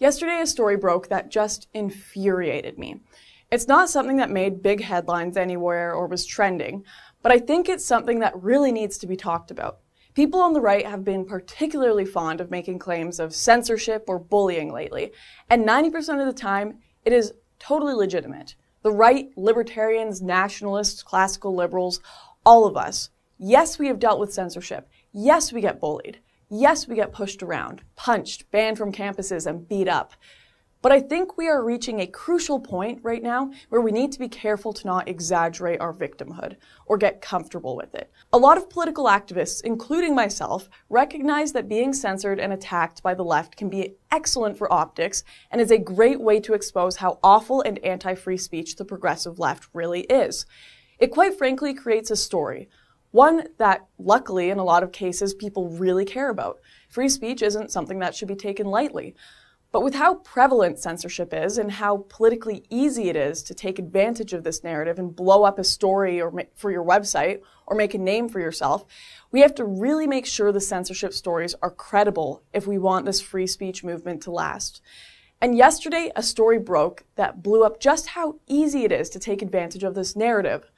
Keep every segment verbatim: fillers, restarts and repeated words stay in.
Yesterday, a story broke that just infuriated me. It's not something that made big headlines anywhere or was trending, but I think it's something that really needs to be talked about. People on the right have been particularly fond of making claims of censorship or bullying lately, and ninety percent of the time, it is totally legitimate. The right, libertarians, nationalists, classical liberals, all of us. Yes, we have dealt with censorship. Yes, we get bullied. Yes, we get pushed around, punched, banned from campuses, and beat up. But I think we are reaching a crucial point right now where we need to be careful to not exaggerate our victimhood or get comfortable with it. A lot of political activists, including myself, recognize that being censored and attacked by the left can be excellent for optics and is a great way to expose how awful and anti-free speech the progressive left really is. It quite frankly creates a story. One that, luckily, in a lot of cases, people really care about. Free speech isn't something that should be taken lightly. But with how prevalent censorship is and how politically easy it is to take advantage of this narrative and blow up a story or for your website or make a name for yourself, we have to really make sure the censorship stories are credible if we want this free speech movement to last. And yesterday, a story broke that blew up just how easy it is to take advantage of this narrative.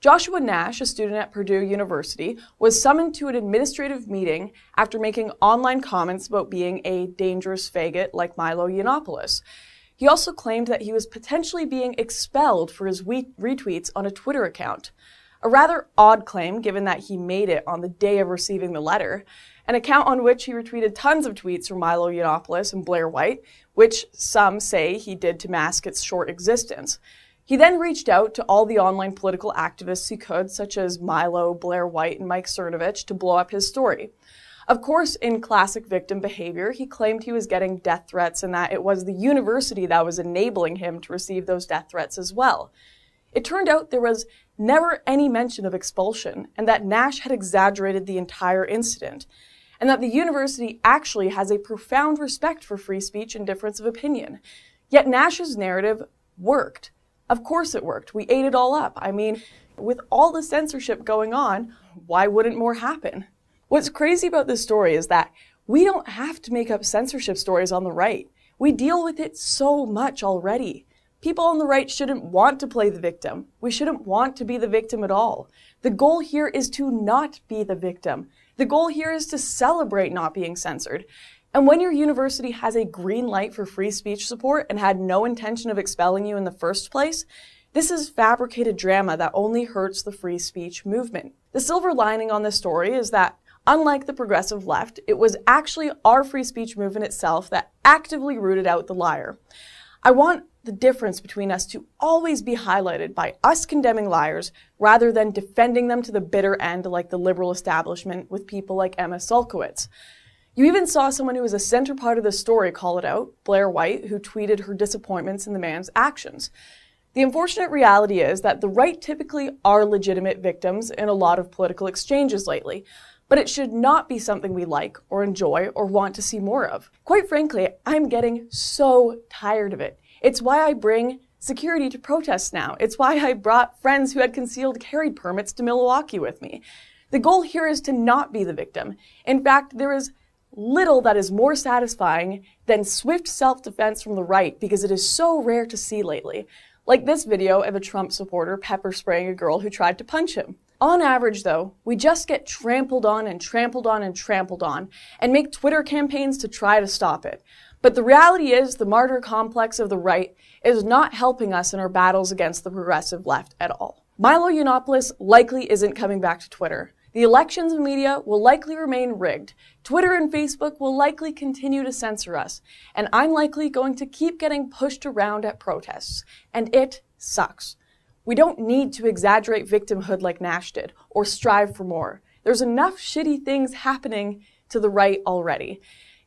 Joshua Nash, a student at Purdue University, was summoned to an administrative meeting after making online comments about being a dangerous faggot like Milo Yiannopoulos. He also claimed that he was potentially being expelled for his retweets on a Twitter account. A rather odd claim, given that he made it on the day of receiving the letter, an account on which he retweeted tons of tweets from Milo Yiannopoulos and Blair White, which some say he did to mask its short existence. He then reached out to all the online political activists he could, such as Milo, Blair White, and Mike Cernovich, to blow up his story. Of course, in classic victim behavior, he claimed he was getting death threats and that it was the university that was enabling him to receive those death threats as well. It turned out there was never any mention of expulsion, and that Nash had exaggerated the entire incident, and that the university actually has a profound respect for free speech and difference of opinion. Yet Nash's narrative worked. Of course it worked. We ate it all up. I mean, with all the censorship going on, why wouldn't more happen? What's crazy about this story is that we don't have to make up censorship stories on the right. We deal with it so much already. People on the right shouldn't want to play the victim. We shouldn't want to be the victim at all. The goal here is to not be the victim. The goal here is to celebrate not being censored. And when your university has a green light for free speech support and had no intention of expelling you in the first place, this is fabricated drama that only hurts the free speech movement. The silver lining on this story is that, unlike the progressive left, it was actually our free speech movement itself that actively rooted out the liar. I want the difference between us to always be highlighted by us condemning liars rather than defending them to the bitter end like the liberal establishment with people like Emma Sulkowicz. You even saw someone who was a center part of the story call it out, Blair White, who tweeted her disappointments in the man's actions. The unfortunate reality is that the right typically are legitimate victims in a lot of political exchanges lately, but it should not be something we like or enjoy or want to see more of. Quite frankly, I'm getting so tired of it. It's why I bring security to protests now. It's why I brought friends who had concealed carry permits to Milwaukee with me. The goal here is to not be the victim. In fact, there is little that is more satisfying than swift self-defense from the right because it is so rare to see lately. Like this video of a Trump supporter pepper spraying a girl who tried to punch him. On average though, we just get trampled on and trampled on and trampled on and make Twitter campaigns to try to stop it. But the reality is the martyr complex of the right is not helping us in our battles against the progressive left at all. Milo Yiannopoulos likely isn't coming back to Twitter. The elections and media will likely remain rigged. Twitter and Facebook will likely continue to censor us. And I'm likely going to keep getting pushed around at protests. And it sucks. We don't need to exaggerate victimhood like Nash did, or strive for more. There's enough shitty things happening to the right already.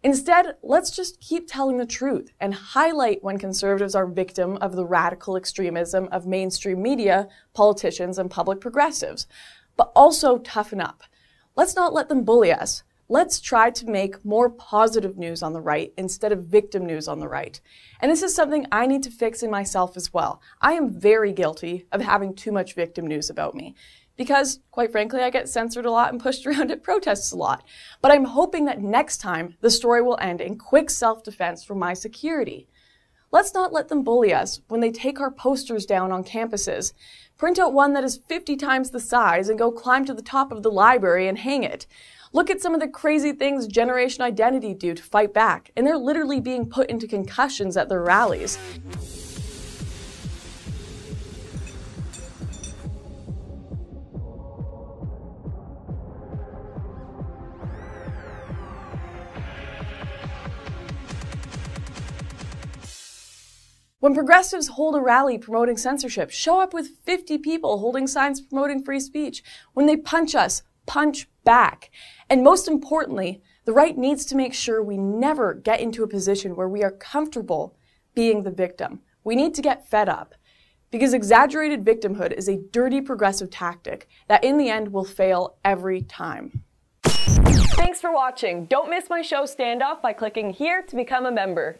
Instead, let's just keep telling the truth and highlight when conservatives are victim of the radical extremism of mainstream media, politicians, and public progressives. But also toughen up. Let's not let them bully us. Let's try to make more positive news on the right instead of victim news on the right. And this is something I need to fix in myself as well. I am very guilty of having too much victim news about me. because, quite frankly, I get censored a lot and pushed around at protests a lot. But I'm hoping that next time the story will end in quick self-defense for my security. Let's not let them bully us when they take our posters down on campuses, print out one that is fifty times the size and go climb to the top of the library and hang it. Look at some of the crazy things Generation Identity do to fight back, and they're literally being put into concussions at their rallies. When progressives hold a rally promoting censorship, show up with fifty people holding signs promoting free speech. When they punch us, punch back. And most importantly, the right needs to make sure we never get into a position where we are comfortable being the victim. We need to get fed up. Because exaggerated victimhood is a dirty progressive tactic that in the end will fail every time. Thanks for watching. Don't miss my show Standoff by clicking here to become a member.